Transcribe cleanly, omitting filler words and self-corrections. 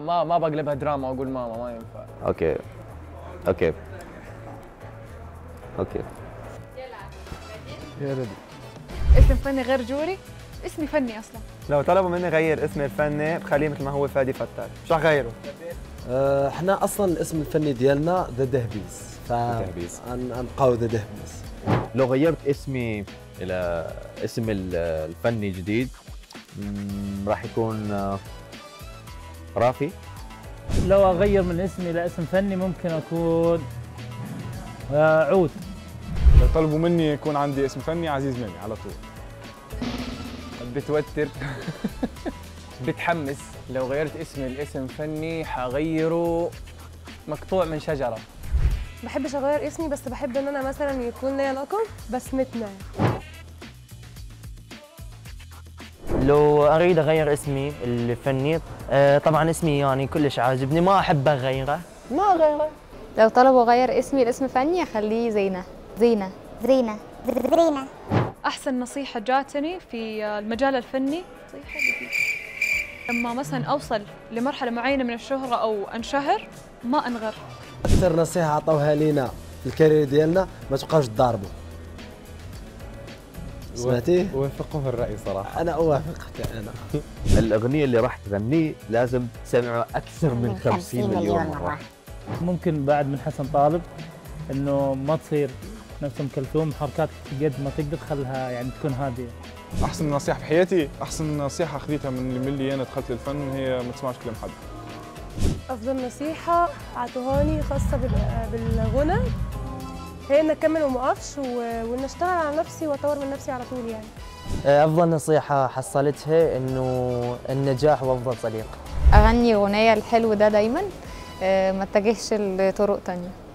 ما بقلبها دراما واقول ماما ما ينفع. اوكي اوكي اوكي يلا. يا ربي اسم فني غير جوري؟ اسمي فني اصلا. لو طلبوا مني غير اسمي الفني بخليه مثل ما هو فادي فتاك، مش رح غيره. احنا اصلا الاسم الفني ديالنا ذا دهبيز، فنبقاو ذا دهبيز. لو غيرت اسمي الى اسم الفني جديد راح يكون رافي. لو اغير من اسمي الى اسم فني ممكن اكون عود. لو طلبوا مني يكون عندي اسم فني عزيز مامي على طول. بتوتر بتحمس. لو غيرت اسمي لاسم فني حغيره مقطوع من شجره. ما بحبش اغير اسمي، بس بحب ان انا مثلا يكون لي لقب بسمتنا. لو اريد اغير اسمي الفني، طبعا اسمي يعني كلش عاجبني، ما احب اغيره، ما اغيره. لو طلبوا اغير اسمي لاسم فني اخليه زينه. زينه زينه زينه. احسن نصيحه جاتني في المجال الفني نصيحه لما مثلا اوصل لمرحله معينه من الشهره او انشهر ما انغر. اكثر نصيحه عطوها لينا في الكارير ديالنا ما تبقاوش تضاربوا. سمعتيه؟ اوافقه في الراي صراحه. انا اوافقك انا. الاغنيه اللي راح تغنيه لازم تسمعها اكثر من 50 مليون مره. ممكن بعد من حسن طالب انه ما تصير نفس ام كلثوم، حركات قد ما تقدر خلها يعني تكون هاديه. احسن نصيحه في حياتي، احسن نصيحه اخذتها من اللي انا دخلت للفن هي ما تسمعش كلام حد. افضل نصيحه عطوهاني خاصه بالغنى هي ان اكمل وما اقفش وان اشتغل على نفسي واطور من نفسي على طول يعني. افضل نصيحه حصلتها انه النجاح هو افضل طريق. اغني اغنيه الحلو ده دايما، ما اتجهش لطرق ثانيه.